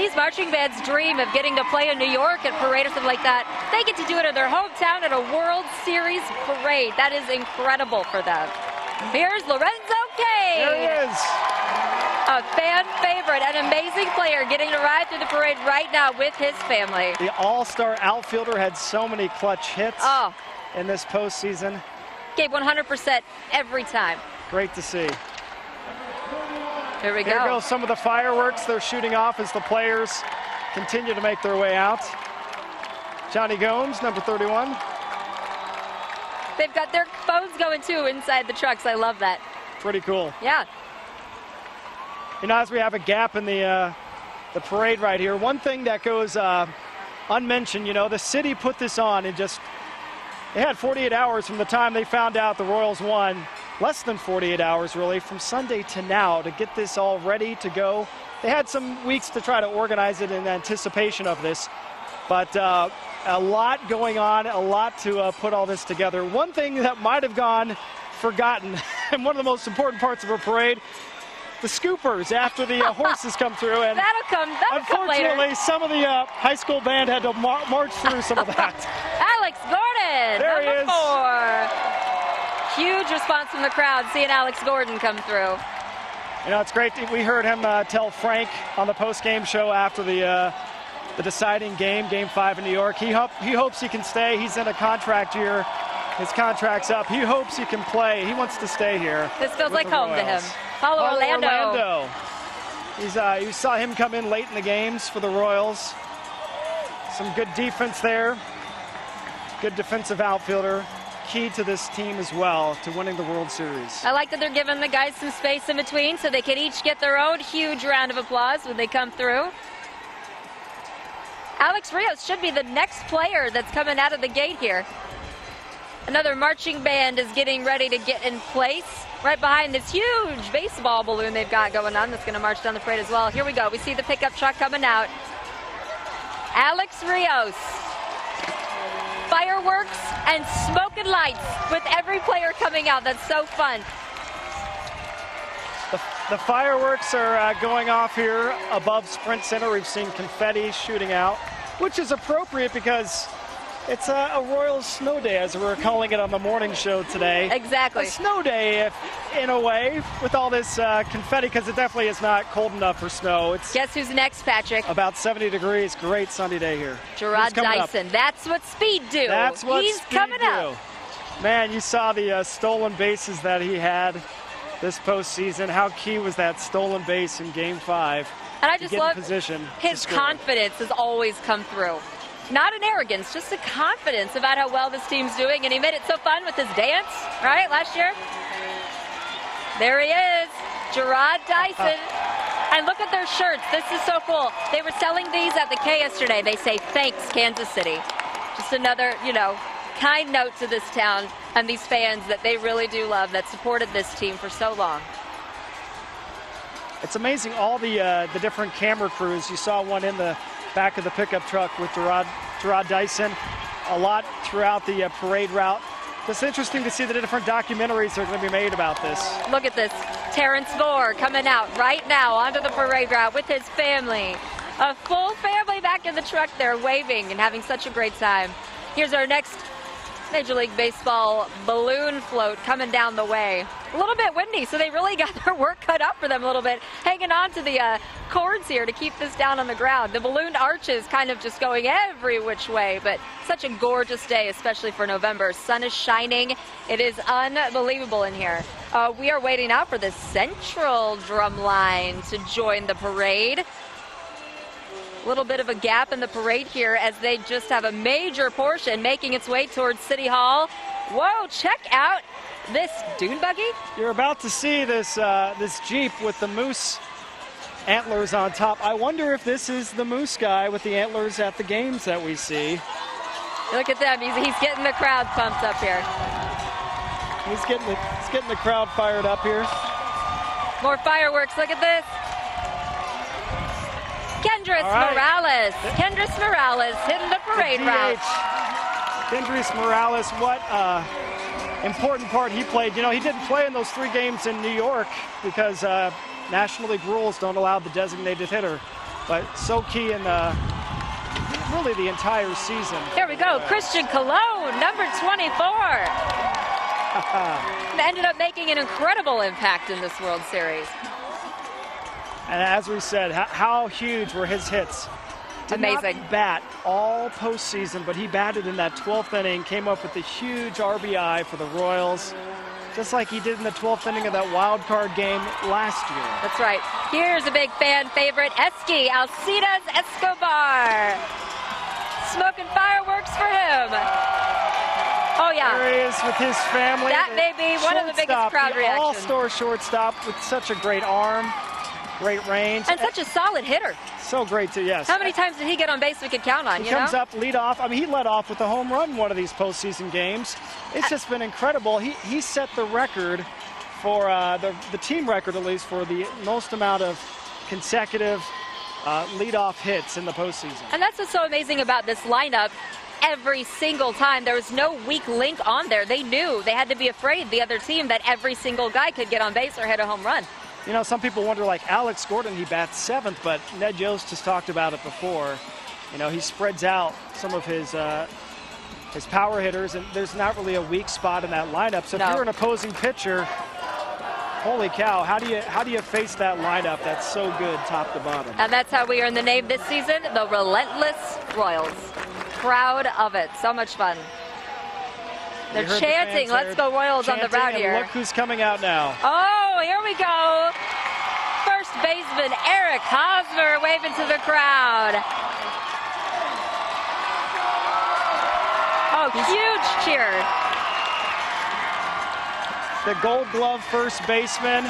These marching bands dream of getting to play in New York and parade or something like that. They get to do it in their hometown at a World Series parade. That is incredible for them. Here's Lorenzo Cain. There he is. A fan favorite, an amazing player, getting to ride through the parade right now with his family. The all-star outfielder had so many clutch hits in this postseason. Gave 100% every time. Great to see. Here we go. Here go some of the fireworks they're shooting off as the players continue to make their way out. Johnny Gomes, number 31. They've got their phones going, too, inside the trucks. I love that. Pretty cool. Yeah. You know, as we have a gap in the parade right here, one thing that goes unmentioned, you know, the city put this on and just, they had 48 hours from the time they found out the Royals won. Less than 48 hours, really, from Sunday to now to get this all ready to go. They had some weeks to try to organize it in anticipation of this, but a lot going on, a lot to put all this together. One thing that might have gone forgotten, and one of the most important parts of a parade, the scoopers after the horses come through. And that'll come later. Unfortunately, some of the high school band had to march through some of that. Alex Gordon, there number he is. 4. Huge response from the crowd, seeing Alex Gordon come through. You know, it's great. We heard him tell Frank on the post-game show after the deciding game, Game 5 in New York. He hopes he can stay. He's in a contract year. His contract's up. He hopes he can play. He wants to stay here. This feels like home to him. Follow Orlando. You saw him come in late in the games for the Royals. Some good defense there. Good defensive outfielder. Key to this team as well to winning the World Series. I like that they're giving the guys some space in between so they can each get their own huge round of applause when they come through. Alex Rios should be the next player that's coming out of the gate here. Another marching band is getting ready to get in place right behind this huge baseball balloon they've got going on that's going to march down the parade as well. Here we go. We see the pickup truck coming out. Alex Rios. Fireworks and smoke and lights with every player coming out. That's so fun. The fireworks are going off here above Sprint Center. We've seen confetti shooting out, which is appropriate because it's a Royal snow day, as we were calling it on the morning show today. Exactly. A snow day, in a way, with all this confetti, because it definitely is not cold enough for snow. It's Guess who's next, Patrick? About 70 degrees. Great sunny day here. Gerard Dyson. Up? That's what speed do. That's what He's speed coming do. Up. Man, you saw the stolen bases that he had this postseason. How key was that stolen base in Game 5? And I just love his confidence has always come through. Not an arrogance, just a confidence about how well this team's doing. And he made it so fun with his dance, right, last year? There he is, Gerard Dyson. And look at their shirts. This is so cool. They were selling these at the K yesterday. They say, thanks, Kansas City. Just another, you know, kind note to this town and these fans that they really do love that supported this team for so long. It's amazing all the different camera crews. You saw one in the back of the pickup truck with Gerard Dyson, a lot throughout the parade route. It's interesting to see the different documentaries that are going to be made about this. Look at this. Terrence Moore coming out right now onto the parade route with his family. A full family back in the truck there waving and having such a great time. Here's our next Major League Baseball balloon float coming down the way. A little bit windy, so they really got their work cut up for them a little bit, hanging on to the cords here to keep this down on the ground. The balloon arches kind of just going every which way, but such a gorgeous day, especially for November. Sun is shining. It is unbelievable in here. We are waiting out for the central drum line to join the parade. A little bit of a gap in the parade here as they just have a major portion making its way towards City Hall. Whoa, check out this dune buggy. You're about to see this this Jeep with the moose antlers on top. I wonder if this is the moose guy with the antlers at the games that we see. Look at them. He's getting the crowd pumped up here. He's getting the crowd fired up here. More fireworks. Look at this. Kendrys Morales hitting the parade route. Kendrys Morales, what important part he played. You know, he didn't play in those 3 games in New York because National League rules don't allow the designated hitter. but so key in the really the entire season. There we go, Christian Colon, number 24. Ended up making an incredible impact in this World Series. And as we said, how huge were his hits. Amazing. Did not bat all postseason, but he batted in that 12th inning, came up with a huge RBI for the Royals, just like he did in the 12th inning of that wild card game last year. That's right. Here's a big fan favorite, Esky, Alcides Escobar. Smoking fireworks for him. Oh, yeah. There he is with his family. That may be one of the biggest crowd reactions. All-star shortstop with such a great arm, great range. And such a solid hitter. So great, too, yes. How many times did he get on base we could count on, you know? He comes up, lead off. I mean, he led off with a home run one of these postseason games. It's just been incredible. He set the record for the team record, at least, for the most amount of consecutive leadoff hits in the postseason. And that's what's so amazing about this lineup. Every single time there was no weak link on there. They knew they had to be afraid the other team that every single guy could get on base or hit a home run. You know, some people wonder, like Alex Gordon, he bats seventh, but Ned Yost has talked about it before. You know, he spreads out some of his power hitters, and there's not really a weak spot in that lineup. So if you're an opposing pitcher, holy cow, how do you face that lineup that's so good top to bottom? And that's how we earn the name this season, the Relentless Royals. Proud of it. So much fun. They're chanting, let's go Royals on the route here. Look who's coming out now. Oh, here we go. First baseman Eric Hosmer waving to the crowd. Oh, huge cheer. The Gold Glove first baseman.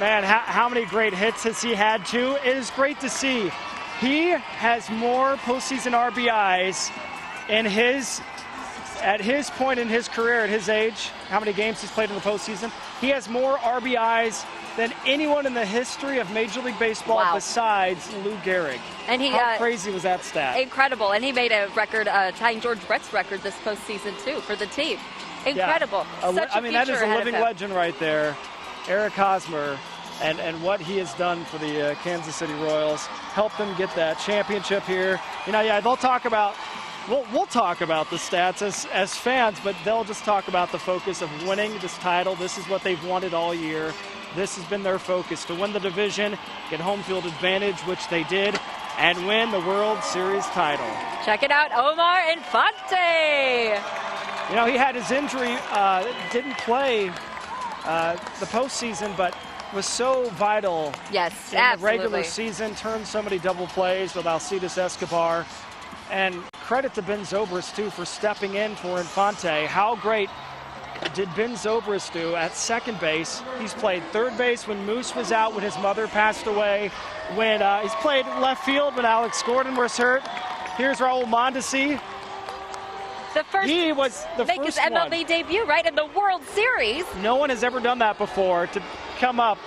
Man, how many great hits has he had, too? It is great to see. He has more postseason RBIs in at his point in his career, at his age, how many games he's played in the postseason. He has more RBIs than anyone in the history of Major League Baseball besides Lou Gehrig. And how crazy was that stat? Incredible. And he made a record, tying George Brett's record this postseason, too, for the team. Incredible. Yeah. I mean, that is a living legend right there, Eric Hosmer. And what he has done for the Kansas City Royals, helped them get that championship here. You know, yeah, they'll talk about, we'll talk about the stats as fans, but they'll just talk about the focus of winning this title. This is what they've wanted all year. This has been their focus, to win the division, get home field advantage, which they did, and win the World Series title. Check it out, Omar Infante. You know, he had his injury, didn't play the postseason, but was so vital in the regular season, turned so many double plays with Alcides Escobar. And credit to Ben Zobrist, too, for stepping in for Infante. How great did Ben Zobrist do at second base? He's played third base when Moose was out, when his mother passed away, when he's played left field when Alex Gordon was hurt. Here's Raul Mondesi. He was the first his MLB debut, right, in the World Series. No one has ever done that before, to come up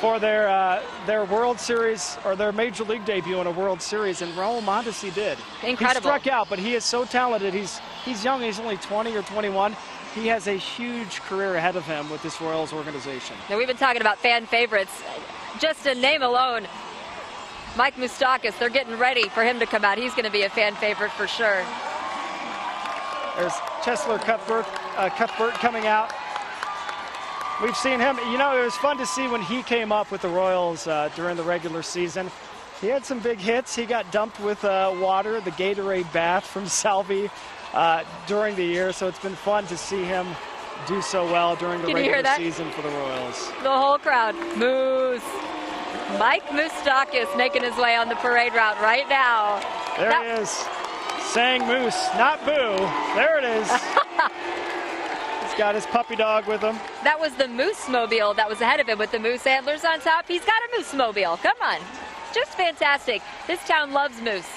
for their World Series or their Major League debut in a World Series, and Raul Mondesi did. Incredible. He struck out, but he is so talented. He's young. He's only 20 or 21. He has a huge career ahead of him with this Royals organization. Now, we've been talking about fan favorites. Just in name alone, Mike Moustakas, they're getting ready for him to come out. He's going to be a fan favorite for sure. There's Cheslor Cuthbert coming out. We've seen him. You know, it was fun to see when he came up with the Royals during the regular season. He had some big hits. He got dumped with water, the Gatorade bath from Salvi during the year. So it's been fun to see him do so well during the regular season for the Royals. The whole crowd. Moose. Mike Moustakas making his way on the parade route right now. There he is. Saying Moose, not Boo. There it is. Got his puppy dog with him. That was the Moose Mobile that was ahead of him with the moose antlers on top. He's got a Moose Mobile. Come on. Just fantastic. This town loves Moose.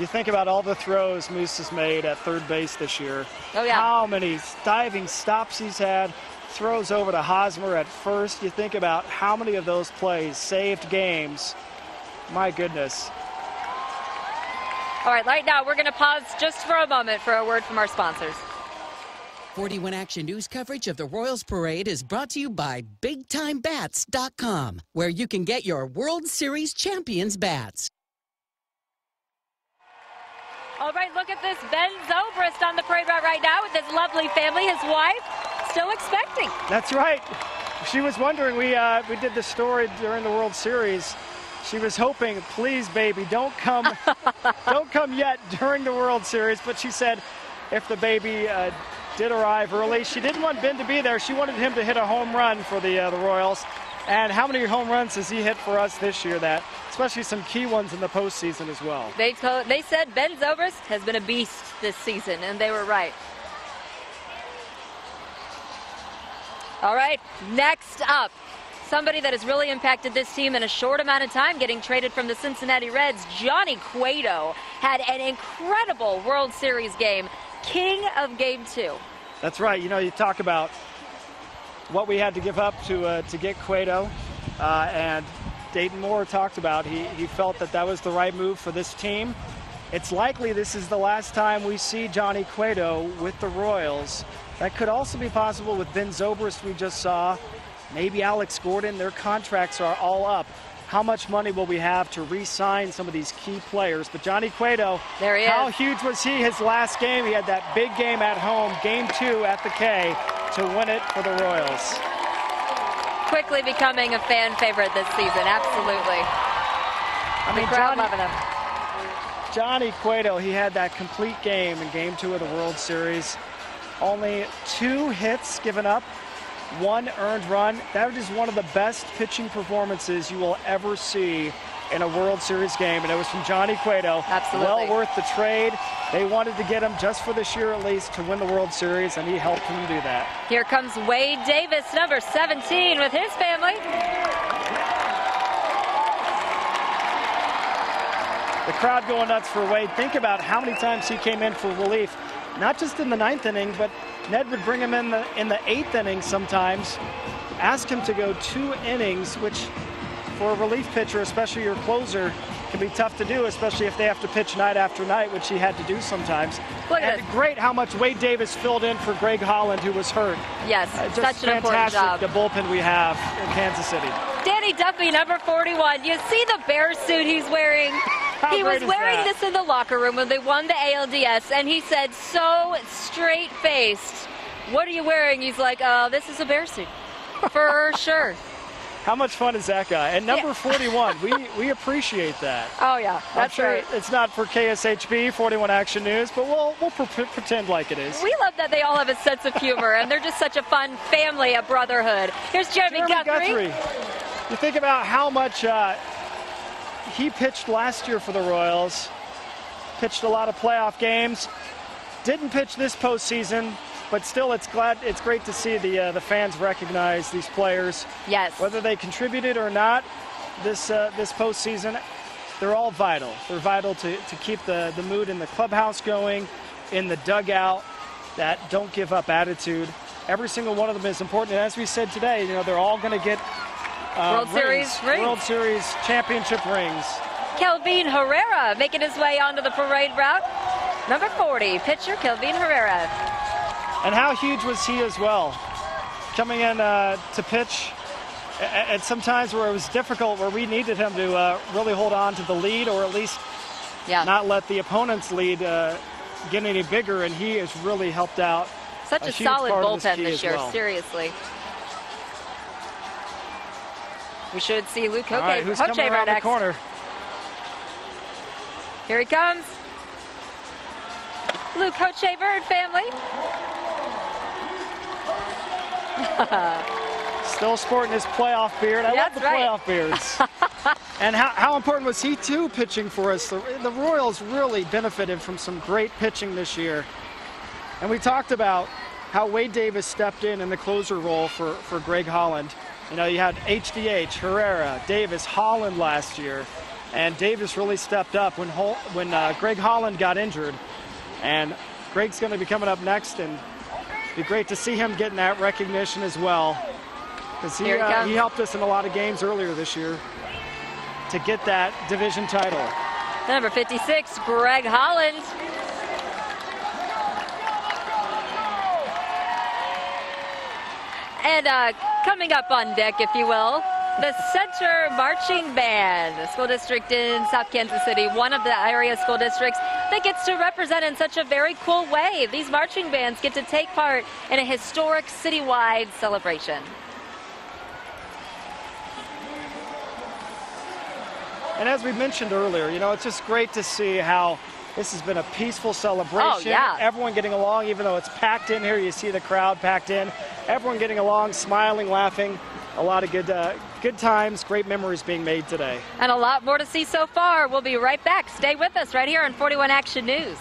You think about all the throws Moose has made at third base this year. Oh, yeah. How many diving stops he's had, throws over to Hosmer at first. You think about how many of those plays saved games. My goodness. All right, right now we're going to pause just for a moment for a word from our sponsors. 41 Action News coverage of the Royals Parade is brought to you by BigTimeBats.com, where you can get your World Series champions bats. All right, look at this. Ben Zobrist on the parade route right now with his lovely family, his wife, still expecting. That's right. She was wondering, we did the story during the World Series. She was hoping, please, baby, don't come, don't come yet during the World Series. But she said if the baby did arrive early, she didn't want Ben to be there. She wanted him to hit a home run for the Royals. And how many home runs has he hit for us this year? That, especially some key ones in the postseason as well. They said Ben Zobrist has been a beast this season, and they were right. All right, next up, somebody that has really impacted this team in a short amount of time, getting traded from the Cincinnati Reds. Johnny Cueto had an incredible World Series game, king of game two. That's right. You know, you talk about what we had to give up to get Cueto, and Dayton Moore talked about he felt that that was the right move for this team. It's likely this is the last time we see Johnny Cueto with the Royals. That could also be possible with Ben Zobrist we just saw. Maybe Alex Gordon, their contracts are all up. How much money will we have to re-sign some of these key players? But Johnny Cueto, there he is. How huge was he his last game? He had that big game at home, game two at the K, to win it for the Royals. Quickly becoming a fan favorite this season, absolutely. I mean, Johnny Cueto, he had that complete game in game two of the World Series. Only 2 hits given up. 1 earned run. That is one of the best pitching performances you will ever see in a World Series game, and it was from Johnny Cueto. Absolutely. Well worth the trade. They wanted to get him just for this year at least to win the World Series, and he helped him do that. Here comes Wade Davis, number 17, with his family. The crowd going nuts for Wade. Think about how many times he came in for relief, not just in the 9th inning, but Ned would bring him in the 8th inning sometimes, ask him to go 2 innings, which for a relief pitcher, especially your closer, can be tough to do, especially if they have to pitch night after night, which he had to do sometimes. Look at and great how much Wade Davis filled in for Greg Holland, who was hurt. Yes, such an important job. The bullpen we have in Kansas City. Danny Duffy, number 41. You see the bear suit he's wearing? He was wearing this in the locker room when they won the ALDS, and he said so straight-faced, "What are you wearing?" He's like, "Oh, this is a bear suit, for sure." How much fun is that guy? And number 41, we appreciate that. Oh yeah, that's right. It's not for KSHB, 41 Action News, but we'll pretend like it is. We love that they all have a sense of humor, and they're just such a fun family, a brotherhood. Here's Jeremy Guthrie. You think about how much. He pitched last year for the Royals, pitched a lot of playoff games, didn't pitch this postseason, but still it's great to see the fans recognize these players. Yes. Whether they contributed or not this postseason, they're all vital. They're vital to keep the mood in the clubhouse going, in the dugout, that don't give up attitude. Every single one of them is important. And as we said today, you know, they're all going to get World Series championship rings. Kelvin Herrera making his way onto the parade route. Number 40, pitcher Kelvin Herrera. And how huge was he as well? Coming in to pitch at some times where it was difficult, where we needed him to really hold on to the lead, or at least not let the opponent's lead get any bigger, and he has really helped out. Such a solid bullpen this year, seriously. We should see Luke Hochevar next. Corner. Here he comes. Luke Hochevar and family. Still sporting his playoff beard. I love the playoff beards. And how important was he, too, pitching for us? The Royals really benefited from some great pitching this year. And we talked about how Wade Davis stepped in the closer role for Greg Holland. You know, you had HDH, Herrera, Davis, Holland last year, and Davis really stepped up when Greg Holland got injured. And Greg's going to be coming up next, and it'd be great to see him getting that recognition as well, because he helped us in a lot of games earlier this year to get that division title. Number 56, Greg Holland. And coming up on deck, if you will, the Center Marching Band, the school district in South Kansas City, one of the area school districts that gets to represent in such a very cool way. These marching bands get to take part in a historic citywide celebration. And as we mentioned earlier, you know, it's just great to see how this has been a peaceful celebration. Oh, yeah. Everyone getting along, even though it's packed in here. You see the crowd packed in. Everyone getting along, smiling, laughing. A lot of good times, great memories being made today. And a lot more to see so far. We'll be right back. Stay with us right here on 41 Action News.